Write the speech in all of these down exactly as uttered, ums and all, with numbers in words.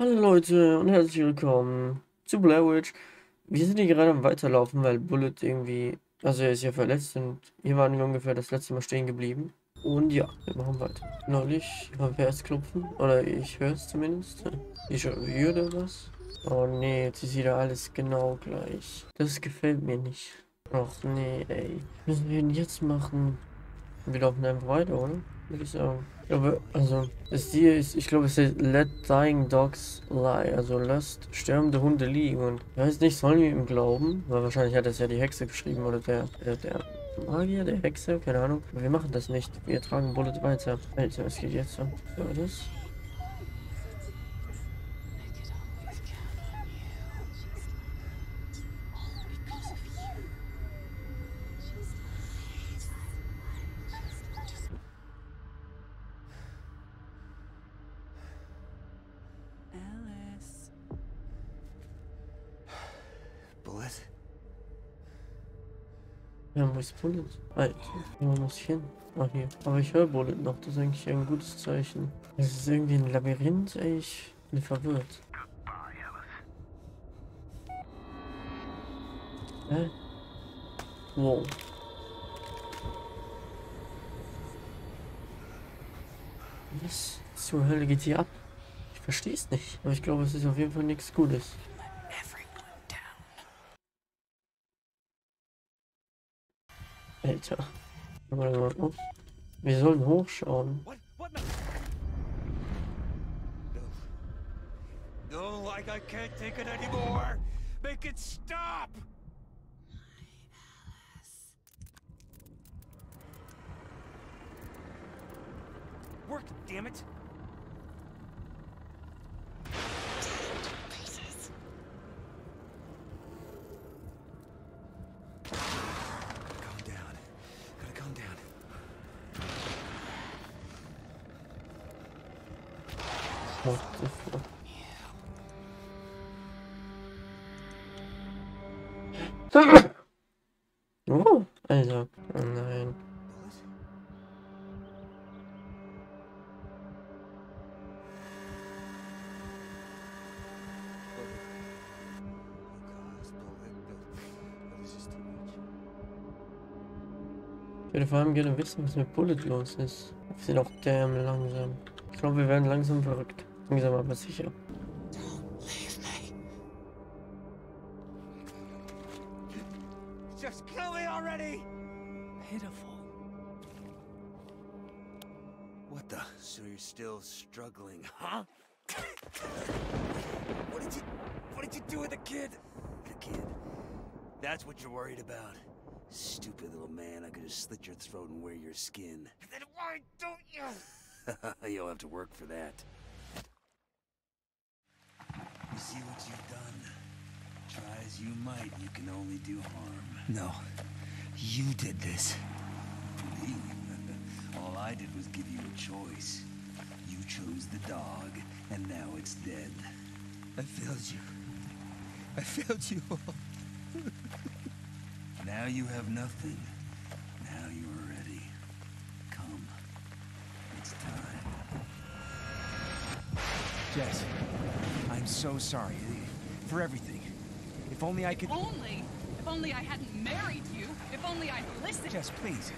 Hallo Leute und herzlich willkommen zu Blair Witch. Wir sind hier gerade am Weiterlaufen, weil Bullet irgendwie, also er ist ja verletzt und hier waren wir ungefähr das letzte Mal stehen geblieben. Und ja, wir machen weiter. Neulich haben wir Herzklopfen, oder ich höre es zumindest. Ich höre oder was? Oh nee, jetzt ist wieder alles genau gleich. Das gefällt mir nicht. Och nee, ey. Was müssen wir denn jetzt machen? Wir laufen einfach weiter, oder? Würde ich sagen. Aber, also, das hier ist, ich glaube, es ist Let Dying Dogs Lie. Also, lasst sterbende Hunde liegen. Und ich weiß nicht, sollen wir ihm glauben? Weil wahrscheinlich hat das ja die Hexe geschrieben oder der, äh, der Magier, der Hexe, keine Ahnung. Aber wir machen das nicht. Wir tragen Bullet weiter. Alter, was geht jetzt so? So, das. Ja, wo ist Bullet? Alter, wo muss ich hin? Ah, hier. Aber ich höre Bullet noch, das ist eigentlich ein gutes Zeichen. Das ist irgendwie ein Labyrinth, ey. Ich bin verwirrt. Hä? Äh? Wow. Was zur Hölle geht hier ab? Ich verstehe es nicht. Aber ich glaube, es ist auf jeden Fall nichts Gutes. Alter. Wir sollen hochschauen. What the fuck? Oh, Alter. Oh nein. Ich würde vor allem gerne wissen, was mit Bullet los ist. Wir sind auch damn langsam. Ich glaube, wir werden langsam verrückt. Langsam aber sicher. Just kill me already. Pitiful. What the? So you're still struggling, huh? What did you? What did you do with the kid? The kid. That's what you're worried about. Stupid little man. I could just slit your throat and wear your skin. Then why don't you? You'll have to work for that. See what you've done. Try as you might, you can only do harm. No, you did this. Me? All I did was give you a choice. You chose the dog, and now it's dead. I failed you. I failed you all. Now you have nothing. Now you are ready. Come. It's time. Jess. I'm so sorry for everything. If only I could. Only? If only I hadn't married you. If only I listened. Jess, please.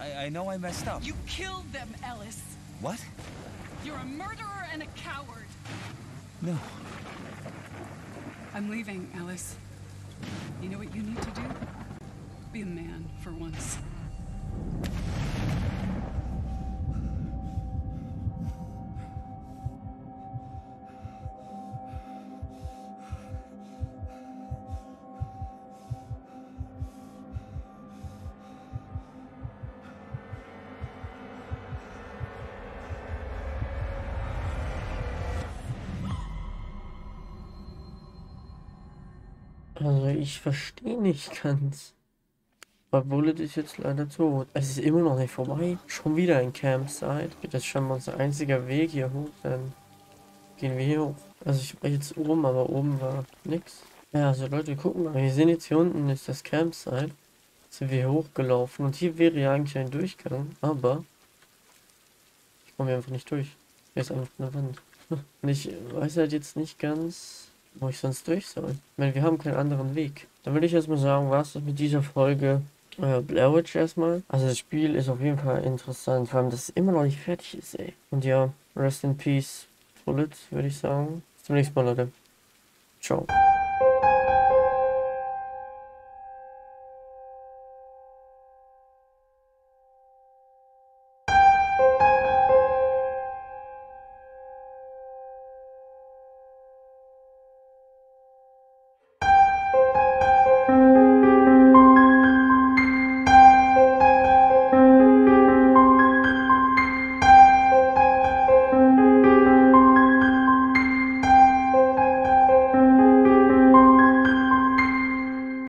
I, I know I messed up. You killed them, Ellis. What? You're a murderer and a coward. No. I'm leaving, Ellis. You know what you need to do? Be a man for once. Also ich verstehe nicht ganz. Aber Bullet ist jetzt leider tot. Es ist immer noch nicht vorbei. Schon wieder ein Campsite. Das ist scheinbar unser einziger Weg hier hoch. Dann gehen wir hier hoch. Also ich war jetzt oben, aber oben war nichts. Ja, also Leute, gucken mal. Wir sehen jetzt hier unten ist das Campsite. Jetzt sind wir hier hochgelaufen. Und hier wäre ja eigentlich ein Durchgang. Aber ich komme hier einfach nicht durch. Hier ist einfach eine Wand. Und ich weiß halt jetzt nicht ganz, wo ich sonst durch soll. Ich meine, wir haben keinen anderen Weg. Dann würde ich erstmal sagen, was ist mit dieser Folge äh, Blair Witch erstmal. Also das Spiel ist auf jeden Fall interessant, vor allem, dass es immer noch nicht fertig ist, ey. Und ja, Rest in Peace, Bullet, würde ich sagen. Bis zum nächsten Mal, Leute. Ciao.